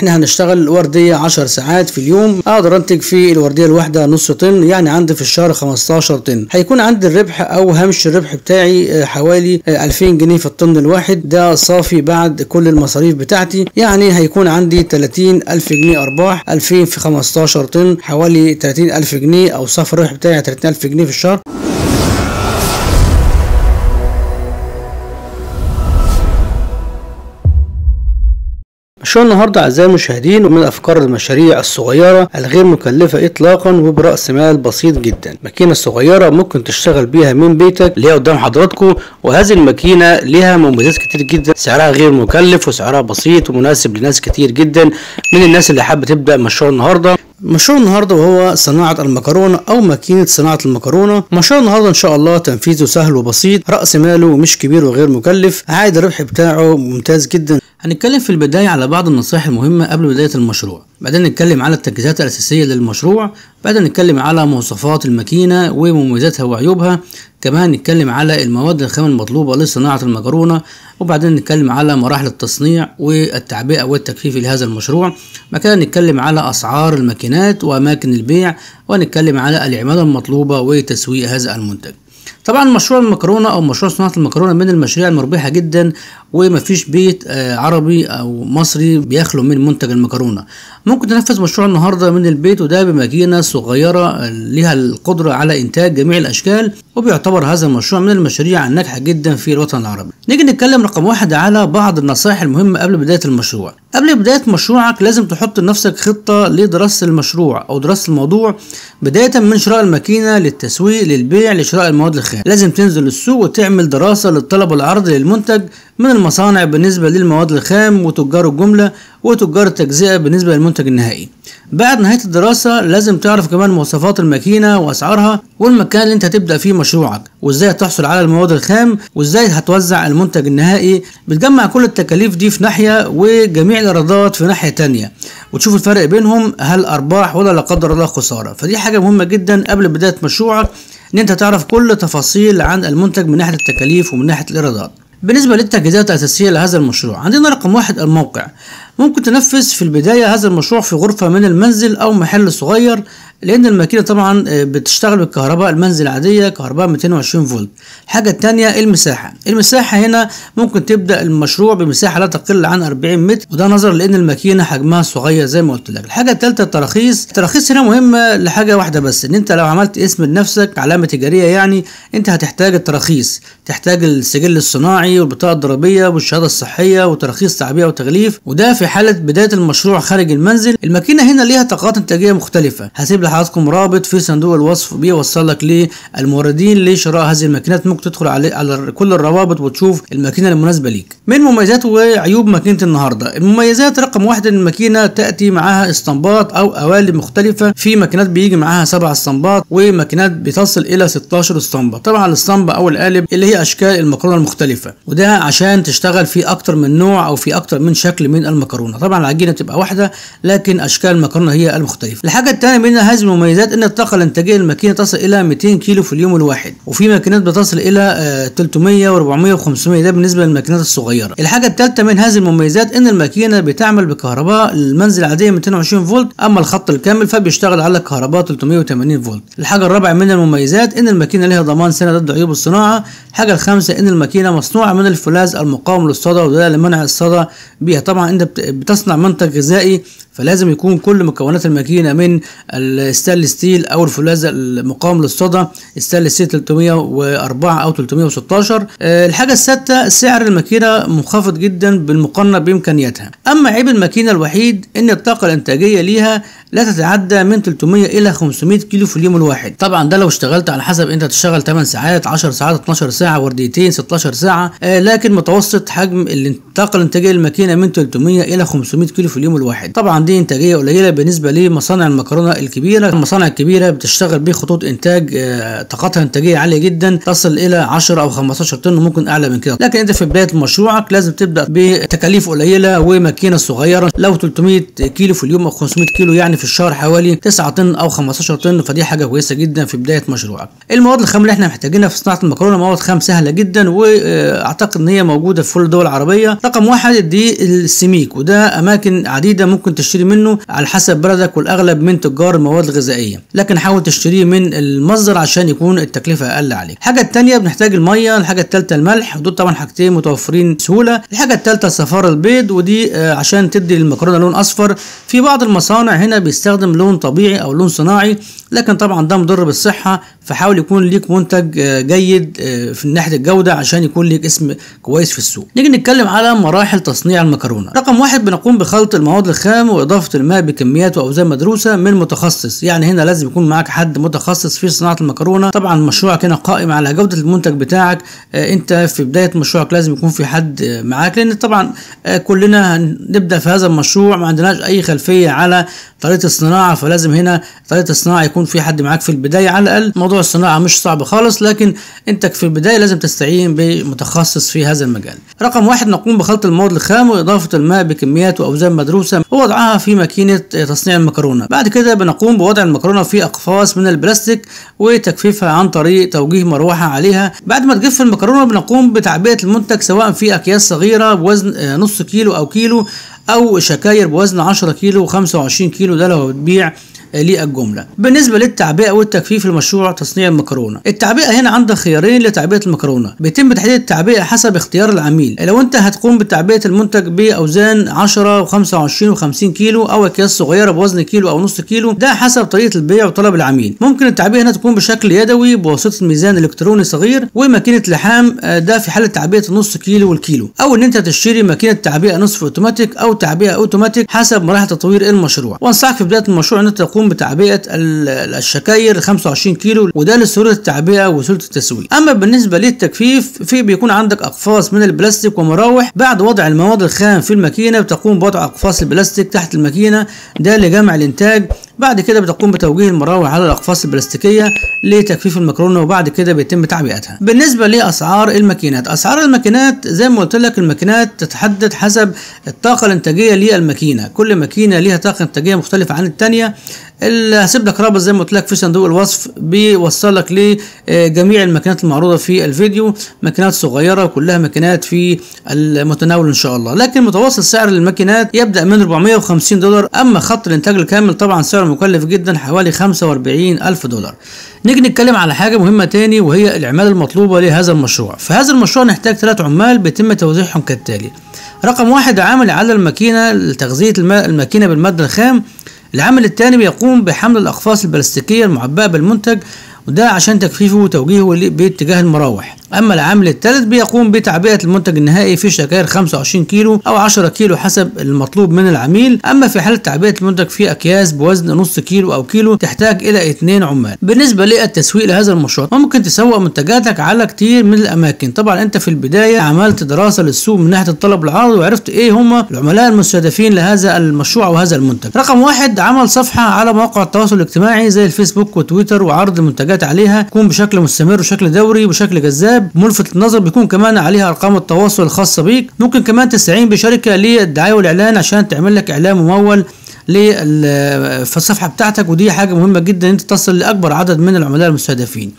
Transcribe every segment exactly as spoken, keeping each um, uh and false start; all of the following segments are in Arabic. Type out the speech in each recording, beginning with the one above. احنا هنشتغل ورديه عشر ساعات في اليوم، اقدر انتج في الورديه الواحده نص طن، يعني عندي في الشهر خمستاشر طن. هيكون عندي الربح او هامش الربح بتاعي حوالي ألفين جنيه في الطن الواحد، ده صافي بعد كل المصاريف بتاعتي، يعني هيكون عندي تلاتين ألف جنيه ارباح. ألفين في خمستاشر طن حوالي تلاتين ألف جنيه، او صافي الربح بتاعي تلاتين ألف جنيه في الشهر. شو النهارده اعزائي المشاهدين ومن افكار المشاريع الصغيره الغير مكلفه اطلاقا وبراس مال بسيط جدا، ماكينه صغيره ممكن تشتغل بيها من بيتك اللي هي قدام حضراتكم. وهذه الماكينه لها مميزات كتير جدا، سعرها غير مكلف وسعرها بسيط ومناسب لناس كتير جدا من الناس اللي حابه تبدا مشروع النهارده. مشروع النهارده وهو صناعه المكرونه او ماكينه صناعه المكرونه. مشروع النهارده ان شاء الله تنفيذه سهل وبسيط، راس ماله مش كبير وغير مكلف، عائد الربح بتاعه ممتاز جدا. هنتكلم في البداية على بعض النصائح المهمة قبل بداية المشروع، بعدين نتكلم على التجهيزات الأساسية للمشروع، بعدين نتكلم على مواصفات الماكينة ومميزاتها وعيوبها، كمان نتكلم على المواد الخام المطلوبة لصناعة المكرونة، وبعدين نتكلم على مراحل التصنيع والتعبئة والتكثيف لهذا المشروع. بعد كده نتكلم على أسعار الماكينات وأماكن البيع، ونتكلم على العمالة المطلوبة وتسويق هذا المنتج. طبعا مشروع المكرونه او مشروع صناعه المكرونه من المشاريع المربحه جدا، ومفيش بيت عربي او مصري بيخلو من منتج المكرونه. ممكن تنفذ مشروع النهارده من البيت وده بماكينه صغيره لها القدره على انتاج جميع الاشكال، وبيعتبر هذا المشروع من المشاريع الناجحه جدا في الوطن العربي. نيجي نتكلم رقم واحد على بعض النصائح المهمه قبل بدايه المشروع. قبل بدايه مشروعك لازم تحط لنفسك خطه لدراسه المشروع او دراسه الموضوع، بدايه من شراء الماكينه للتسويق للبيع لشراء المواد الخام. لازم تنزل السوق وتعمل دراسة للطلب والعرض للمنتج من المصانع بالنسبة للمواد الخام وتجار الجملة وتجار التجزئة بالنسبة للمنتج النهائي. بعد نهاية الدراسة لازم تعرف كمان مواصفات الماكينة وأسعارها والمكان اللي انت هتبدأ فيه مشروعك، وازاي هتحصل على المواد الخام وازاي هتوزع المنتج النهائي. بتجمع كل التكاليف دي في ناحية وجميع الإيرادات في ناحية تانية، وتشوف الفرق بينهم، هل أرباح ولا لا قدر الله خسارة. فدي حاجة مهمة جدا قبل بداية مشروعك، ان انت تعرف كل تفاصيل عن المنتج من ناحيه التكاليف ومن ناحيه الايرادات. بالنسبه للتجهيزات الاساسيه لهذا المشروع، عندنا رقم واحد الموقع. ممكن تنفذ في البدايه هذا المشروع في غرفه من المنزل او محل صغير، لان الماكينه طبعا بتشتغل بالكهرباء المنزل عاديه، كهرباء مئتين وعشرين فولت. الحاجه الثانيه المساحه. المساحه هنا ممكن تبدا المشروع بمساحه لا تقل عن أربعين متر، وده نظرا لان الماكينه حجمها صغير زي ما قلت لك. الحاجه الثالثه التراخيص. التراخيص هنا مهمه لحاجه واحده بس، ان انت لو عملت اسم لنفسك علامه تجاريه يعني انت هتحتاج التراخيص، تحتاج السجل الصناعي والبطاقه الضريبيه والشهاده الصحيه وتراخيص تعبئه وتغليف، وده في حاله بدايه المشروع خارج المنزل. الماكينه هنا ليها طاقات انتاجيه مختلفه، هسيب لحضراتكم رابط في صندوق الوصف بيوصلك للموردين لشراء هذه الماكينات، ممكن تدخل على على كل الروابط وتشوف الماكينه المناسبه ليك. من مميزات وعيوب ماكينه النهارده، المميزات رقم واحد ان الماكينه تاتي معاها اسطمبات او قوالب مختلفه، في ماكينات بيجي معاها سبع اسطمبات وماكينات بتصل الى ستاشر اسطمبه. طبعا الاسطمبه او القالب اللي هي اشكال المكرونه المختلفه، وده عشان تشتغل في اكتر من نوع او في اكتر من شكل من المكرونه. طبعا العجينه بتبقى واحده لكن اشكال المكرونه هي المختلفه. الحاجه الثانيه من هذه المميزات ان الطاقه الانتاجيه للماكينه تصل الى مئتين كيلو في اليوم الواحد، وفي ماكينات بتصل الى تلتمية و400 و500، ده بالنسبه للماكينات الصغيره. الحاجه الثالثه من هذه المميزات ان الماكينه بتعمل بكهرباء المنزل العاديه مئتين وعشرين فولت، اما الخط الكامل فبيشتغل على كهرباء تلتمية وتمانين فولت. الحاجه الرابعه من المميزات ان الماكينه لها ضمان سنه ضد عيوب الصناعه. الحاجه الخامسه ان الماكينه مصنوعه من الفولاذ المقاوم للصدى، وده لمنع الصدى بيها. طبعا انت بتصنع منتج غذائي فلازم يكون كل مكونات الماكينه من الستانلس ستيل او الفولاذ المقاوم للصدى، ستانلس ستيل تلتمية واربعة او تلتمية وستاشر. الحاجه السادسه سعر الماكينه منخفض جدا بالمقارنه بامكانياتها. اما عيب الماكينه الوحيد ان الطاقه الانتاجيه ليها لا تتعدى من تلتمية الى خمسمية كيلو في اليوم الواحد. طبعا ده لو اشتغلت على حسب انت تشتغل تمن ساعات، عشر ساعات، اتناشر ساعه، ورديتين، ستاشر ساعه، لكن متوسط حجم الطاقه الانتاجيه للماكينه من تلتمية الى خمسمية كيلو في اليوم الواحد. طبعا دي انتاجيه قليله بالنسبه لمصانع المكرونه الكبيره. المصانع الكبيره بتشتغل بخطوط انتاج طاقتها انتاجيه عاليه جدا، تصل الى عشرة او خمستاشر طن وممكن اعلى من كده. لكن انت في بدايه مشروعك لازم تبدا بتكاليف قليله وماكينه صغيره، لو تلتمية كيلو في اليوم او خمسمية كيلو يعني في الشهر حوالي تسعة طن او خمستاشر طن، فدي حاجه كويسه جدا في بدايه مشروعك. المواد الخام اللي احنا محتاجينها في صناعه المكرونه مواد خام سهله جدا، واعتقد ان هي موجوده في كل الدول العربيه. رقم واحد دي السميك، وده اماكن عديده ممكن تشتري منه على حسب بلدك، والاغلب من تجار المواد الغذائيه، لكن حاول تشتريه من المصدر عشان يكون التكلفه اقل عليك. الحاجه الثانيه بنحتاج الميه، الحاجه الثالثه الملح، ودول طبعا حاجتين متوفرين بسهوله. الحاجه الثالثه صفار البيض، ودي عشان تدي للمكرونه لون اصفر. في بعض المصانع هنا بيستخدم لون طبيعي او لون صناعي، لكن طبعا ده مضر بالصحه، فحاول يكون ليك منتج جيد في ناحيه الجوده عشان يكون ليك اسم كويس في السوق. نيجي نتكلم على مراحل تصنيع المكرونه. رقم واحد بنقوم بخلط المواد الخام واضافه الماء بكميات واوزان مدروسه من متخصص، يعني هنا لازم يكون معاك حد متخصص في صناعه المكرونه. طبعا مشروعك هنا قائم على جوده المنتج بتاعك، انت في بدايه مشروعك لازم يكون في حد معاك، لان طبعا كلنا هنبدا في هذا المشروع ما عندناش اي خلفيه على طريقه الصناعه، فلازم هنا طريقه الصناعه يكون في حد معاك في البدايه. على الاقل موضوع الصناعه مش صعب خالص، لكن انت في البدايه لازم تستعين بمتخصص في هذا المجال. رقم واحد نقوم بخلط المواد الخام واضافه الماء بكميات واوزان مدروسه ووضعها في ماكينه تصنيع المكرونه. بعد كده بنقوم بوضع المكرونه في اقفاص من البلاستيك وتجفيفها عن طريق توجيه مروحه عليها. بعد ما تجف المكرونه بنقوم بتعبئه المنتج سواء في اكياس صغيره بوزن نص كيلو او كيلو، او شكاير بوزن عشرة كيلو وخمسة وعشرين كيلو، ده لو بتبيع للجمله. بالنسبه للتعبئه والتجفيف لمشروع تصنيع المكرونه، التعبئه هنا عندك خيارين لتعبئه المكرونه، بيتم تحديد التعبئه حسب اختيار العميل. لو انت هتقوم بتعبئه المنتج باوزان عشرة وخمسة وعشرين وخمسين كيلو او اكياس صغيره بوزن كيلو او نص كيلو، ده حسب طريقه البيع وطلب العميل. ممكن التعبئه هنا تكون بشكل يدوي بواسطه ميزان الكتروني صغير وماكينه لحام، ده في حاله تعبئه النص كيلو والكيلو، او ان انت تشتري ماكينه تعبئه نصف اوتوماتيك او تعبئه اوتوماتيك حسب مراحل تطوير المشروع. وانصحك في بدايه المشروع ان انت تقوم بتعبئه الشكاير خمسة وعشرين كيلو، وده لسهوله التعبئه وسهوله التسويق. اما بالنسبه للتجفيف، في بيكون عندك اقفاص من البلاستيك ومراوح. بعد وضع المواد الخام في الماكينه بتقوم بوضع اقفاص البلاستيك تحت الماكينه، ده لجمع الانتاج. بعد كده بتقوم بتوجيه المراوح على الاقفاص البلاستيكيه لتجفيف المكرونه، وبعد كده بيتم تعبئتها. بالنسبه لاسعار الماكينات، اسعار الماكينات زي ما قلت لك الماكينات تتحدد حسب الطاقه الانتاجيه للماكينه، كل ماكينه ليها طاقه انتاجيه مختلفه عن الثانيه. اللي هسيب لك رابط زي ما قلت لك في صندوق الوصف بيوصلك لجميع الماكينات المعروضه في الفيديو، ماكينات صغيره وكلها ماكينات في المتناول ان شاء الله. لكن متوسط سعر الماكينات يبدا من أربعمية وخمسين دولار، اما خط الانتاج الكامل طبعا سعره مكلف جدا حوالي خمسة وأربعين ألف دولار. نيجي نتكلم على حاجه مهمه تاني، وهي العمال المطلوبه لهذا المشروع. في هذا المشروع نحتاج ثلاث عمال بيتم توزيعهم كالتالي. رقم واحد عامل على الماكينه لتغذيه الماكينه بالماده الخام. العامل الثاني بيقوم بحمل الاقفاص البلاستيكيه المعبأة بالمنتج، وده عشان تجفيفه وتوجيهه باتجاه المراوح. اما العامل الثالث بيقوم بتعبئه المنتج النهائي في شكاير خمسة وعشرين كيلو او عشرة كيلو حسب المطلوب من العميل. اما في حاله تعبئه المنتج في اكياس بوزن نص كيلو او كيلو تحتاج الى اثنين عمال. بالنسبه للتسويق لهذا المشروع، ممكن تسوق منتجاتك على كتير من الاماكن. طبعا انت في البدايه عملت دراسه للسوق من ناحيه الطلب والعرض، وعرفت ايه هم العملاء المستهدفين لهذا المشروع وهذا المنتج. رقم واحد عمل صفحه على مواقع التواصل الاجتماعي زي الفيسبوك وتويتر وعرض منتجات عليها، يكون بشكل مستمر وشكل دوري وبشكل جذاب ملفت للنظر. بيكون كمان عليها ارقام التواصل الخاصه بيك. ممكن كمان تستعين بشركه للدعايه والاعلان عشان تعمل لك اعلان ممول في الصفحه بتاعتك، ودي حاجه مهمه جدا ان انت تصل لاكبر عدد من العملاء المستهدفين.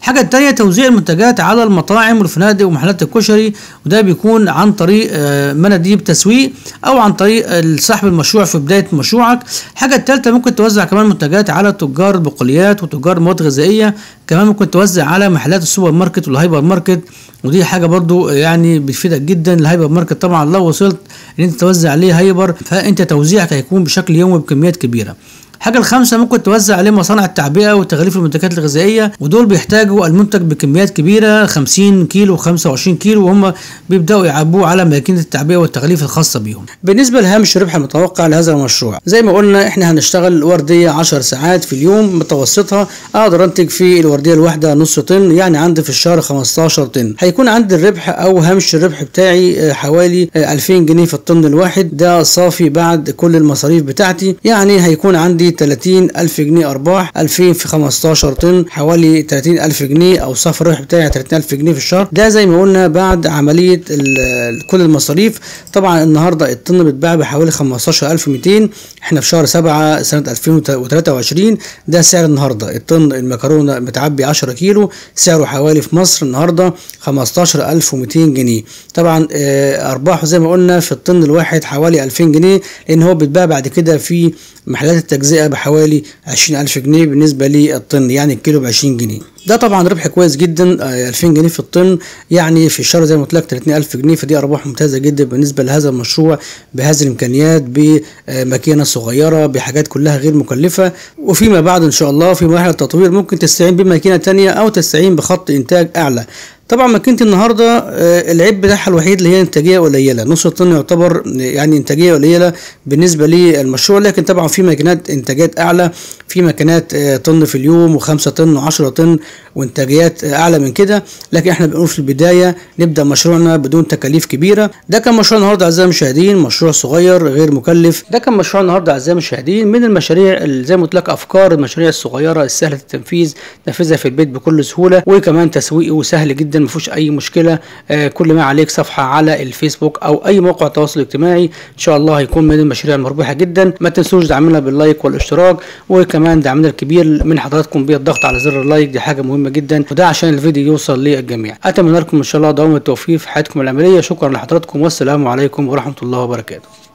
الحاجه الثانيه توزيع المنتجات على المطاعم والفنادق ومحلات الكشري، وده بيكون عن طريق مناديب تسويق او عن طريق صاحب المشروع في بدايه مشروعك. الحاجه الثالثه ممكن توزع كمان منتجات على تجار البقوليات وتجار المواد الغذائيه، كمان ممكن توزع على محلات السوبر ماركت والهايبر ماركت، ودي حاجه برضو يعني بتفيدك جدا. الهايبر ماركت طبعا لو وصلت ان انت توزع عليه هايبر، فانت توزيعك هيكون بشكل يومي بكميات كبيره. الحاجه الخامسه ممكن توزع عليه مصانع التعبئه وتغليف المنتجات الغذائيه، ودول بيحتاجوا المنتج بكميات كبيره خمسين كيلو وخمسة وعشرين كيلو، وهم بيبداوا يعبوه على ماكينه التعبئه والتغليف الخاصه بيهم. بالنسبه لهامش الربح المتوقع لهذا المشروع، زي ما قلنا احنا هنشتغل ورديه عشر ساعات في اليوم، متوسطها اقدر انتج في الورديه الواحده نص طن، يعني عندي في الشهر خمستاشر طن. هيكون عندي الربح او هامش الربح بتاعي حوالي ألفين جنيه في الطن الواحد، ده صافي بعد كل المصاريف بتاعتي، يعني هيكون عندي حوالي ثلاثين ألف جنيه أرباح، ألفين في خمستاشر طن حوالي ثلاثين ألف جنيه، أو صافي الربح بتاعي ثلاثين ألف جنيه في الشهر. ده زي ما قلنا بعد عملية كل المصاريف. طبعا النهارده الطن بيتباع بحوالي خمستاشر ألف ومئتين، احنا في شهر سبعة سنة ألفين وثلاثة وعشرين، ده سعر النهارده. الطن المكرونة متعبي عشرة كيلو سعره حوالي في مصر النهارده خمستاشر ألف ومئتين جنيه. طبعا أرباحه زي ما قلنا في الطن الواحد حوالي ألفين جنيه، لأن هو بيتباع بعد كده في محلات التجزئة بحوالي عشرين ألف جنيه بالنسبة للطن، يعني الكيلو بعشرين جنيه. ده طبعا ربح كويس جدا، ألفين جنيه في الطن، يعني في الشهر زي ما قلت لك ثلاثين ألف جنيه، فدي ارباح ممتازه جدا بالنسبه لهذا المشروع بهذه الامكانيات، بماكينه صغيره، بحاجات كلها غير مكلفه. وفيما بعد ان شاء الله في مرحله التطوير ممكن تستعين بماكينه ثانيه او تستعين بخط انتاج اعلى. طبعا ماكينه النهارده العيب بتاعها الوحيد اللي هي انتاجيه قليله، نص الطن يعتبر يعني انتاجيه قليله بالنسبه للمشروع، لكن طبعا في ماكينات انتاجات اعلى، في ماكينات طن في اليوم و5 طن و10 طن وانتاجيات اعلى من كده. لكن احنا بنقول في البدايه نبدا مشروعنا بدون تكاليف كبيره. ده كان مشروع النهارده اعزائي المشاهدين، مشروع صغير غير مكلف. ده كان مشروع النهارده اعزائي المشاهدين من المشاريع اللي زي ما قلت لك افكار المشاريع الصغيره السهله التنفيذ، نفذها في البيت بكل سهوله، وكمان تسويقي وسهل جدا ما فيهوش اي مشكله. آه كل ما عليك صفحه على الفيسبوك او اي موقع تواصل اجتماعي، ان شاء الله هيكون من المشاريع المربحه جدا. ما تنسوش دعمنا باللايك والاشتراك، وكمان دعمنا الكبير من حضراتكم بالضغط على زر اللايك، دي حاجه مهمه جدا، وده عشان الفيديو يوصل للجميع. اتمنى لكم ان شاء الله دوام التوفيق في حياتكم العمليه. شكرا لحضراتكم والسلام عليكم ورحمه الله وبركاته.